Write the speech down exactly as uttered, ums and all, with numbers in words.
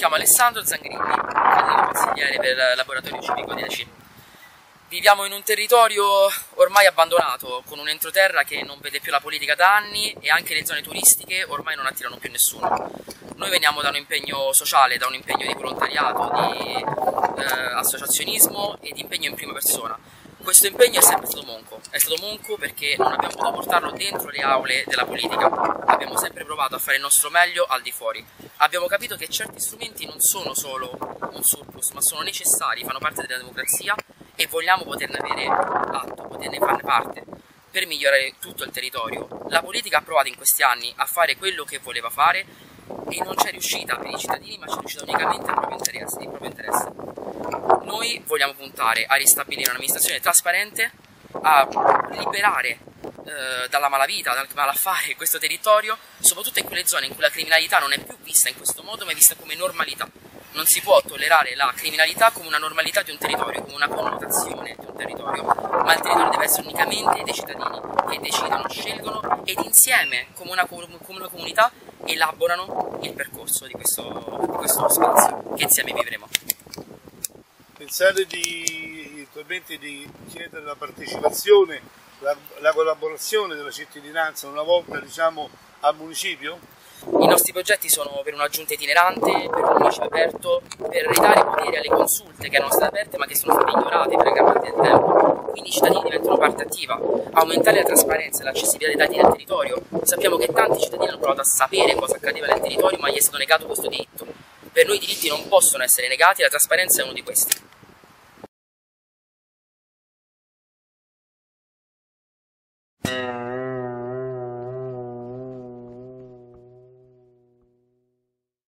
chiamo Alessandro Zangrini, fratello consigliere per il laboratorio civico di Lecce. Viviamo in un territorio ormai abbandonato, con un entroterra che non vede più la politica da anni e anche le zone turistiche ormai non attirano più nessuno. Noi veniamo da un impegno sociale, da un impegno di volontariato, di eh, associazionismo e di impegno in prima persona. Questo impegno è sempre stato monco, è stato monco perché non abbiamo potuto portarlo dentro le aule della politica, abbiamo sempre provato a fare il nostro meglio al di fuori. Abbiamo capito che certi strumenti non sono solo un surplus, ma sono necessari, fanno parte della democrazia e vogliamo poterne avere atto, poterne farne parte per migliorare tutto il territorio. La politica ha provato in questi anni a fare quello che voleva fare e non c'è riuscita per i cittadini, ma c'è riuscita unicamente al proprio interesse, il proprio interesse. Noi vogliamo puntare a ristabilire un'amministrazione trasparente, a liberare eh, dalla malavita, dal malaffare questo territorio, soprattutto in quelle zone in cui la criminalità non è più vista in questo modo, ma è vista come normalità. Non si può tollerare la criminalità come una normalità di un territorio, come una connotazione di un territorio, ma il territorio deve essere unicamente dei cittadini che decidono, scelgono ed insieme, come una, com come una comunità, elaborano il percorso di questo, di questo spazio che insieme vivremo. Pensare di, di chiedere la partecipazione, la, la collaborazione della cittadinanza una volta diciamo al municipio? I nostri progetti sono per una giunta itinerante, per un municipio aperto, per ridare potere alle consulte che erano state aperte ma che sono state ignorate per gran parte del tempo, quindi i cittadini diventano parte attiva, aumentare la trasparenza e l'accessibilità dei dati del territorio. Sappiamo che tanti cittadini hanno provato a sapere cosa accadeva nel territorio ma gli è stato negato questo diritto. Per noi i diritti non possono essere negati e la trasparenza è uno di questi.